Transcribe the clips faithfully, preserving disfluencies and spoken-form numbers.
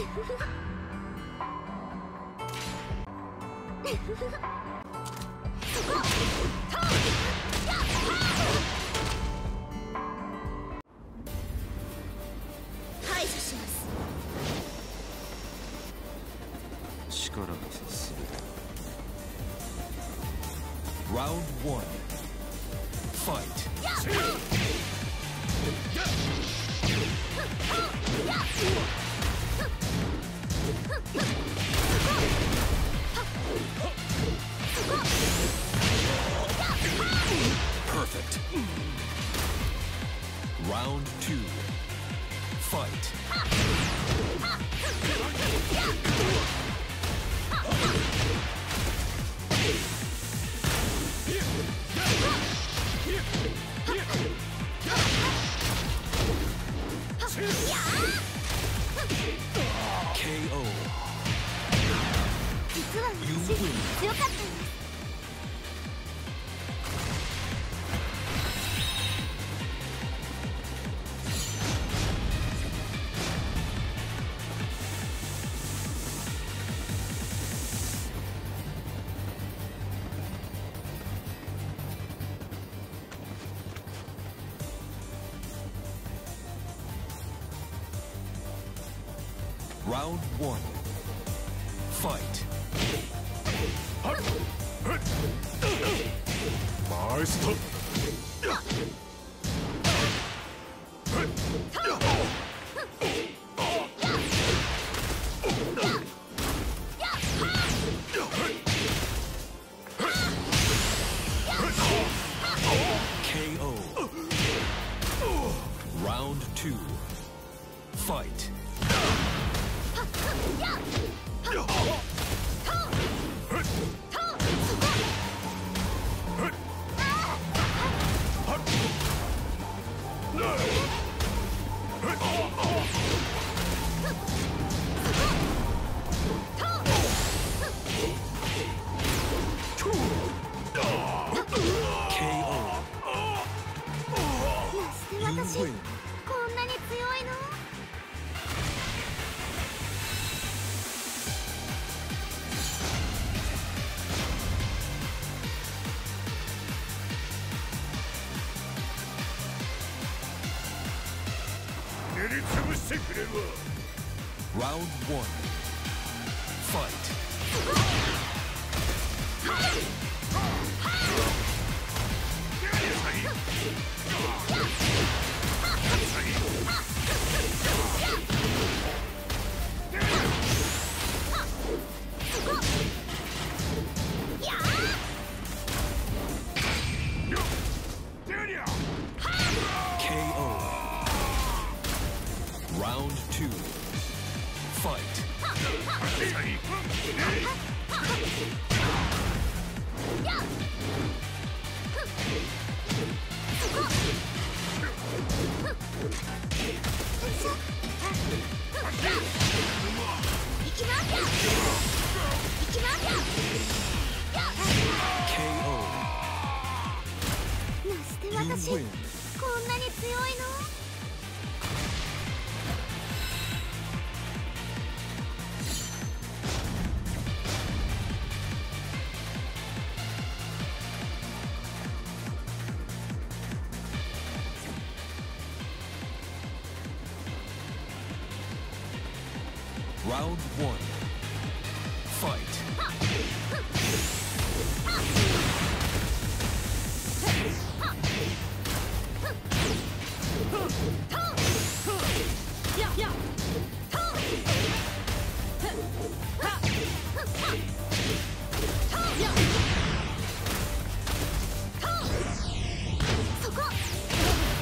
排除します。力が差すべラウンドワンファイト。 Perfect. Round two. Fight. K O. You win. Round one. Fight. K O. Round two. Fight. Round one. Round two. Fight.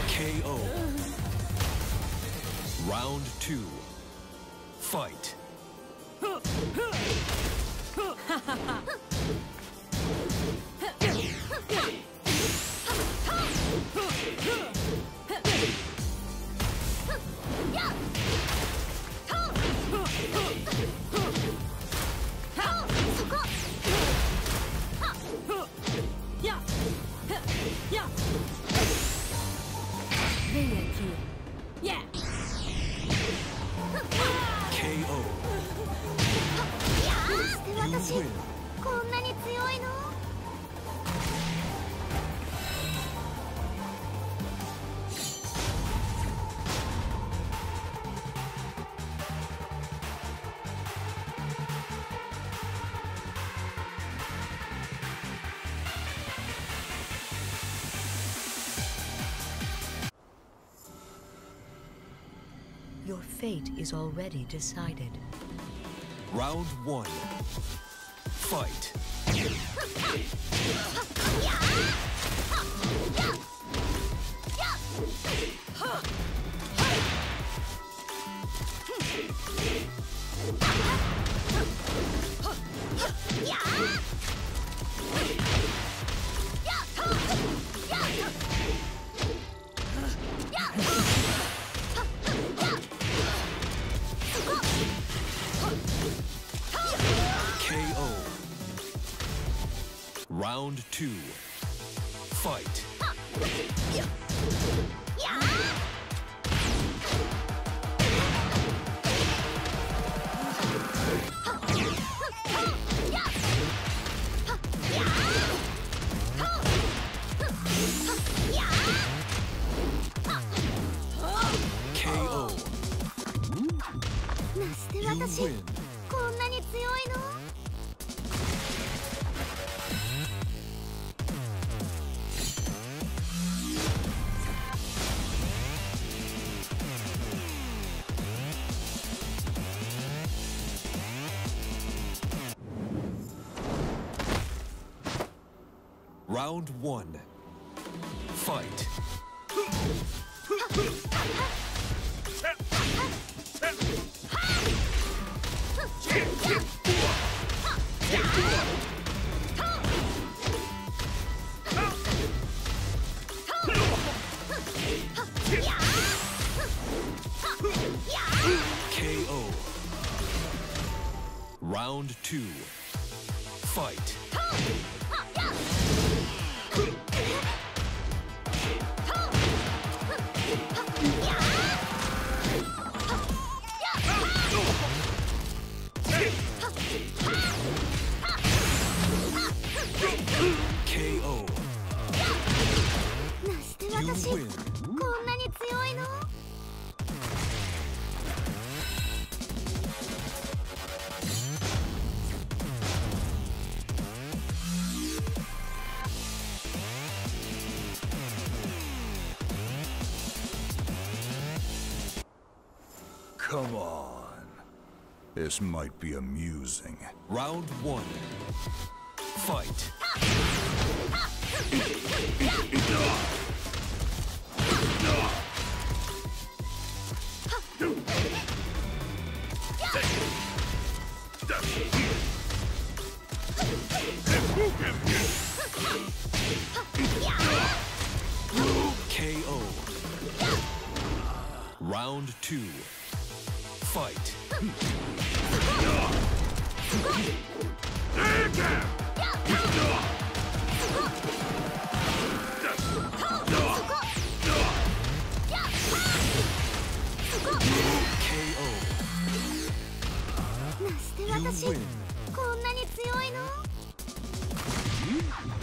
K O. You win. ラウンドワン K O. Round two. Fight. Yeah. K O. 私こんなに強いの？Your fate is already decided. Round one. Fight. Round two. Fight. K O. You win. こんなに強いの？ Round one. Fight. K O. Round two. Fight. K O. You win. こんなに強いの？ Come on. This might be amusing. Round one. Fight. K O. Round two. Fight. K O. You win.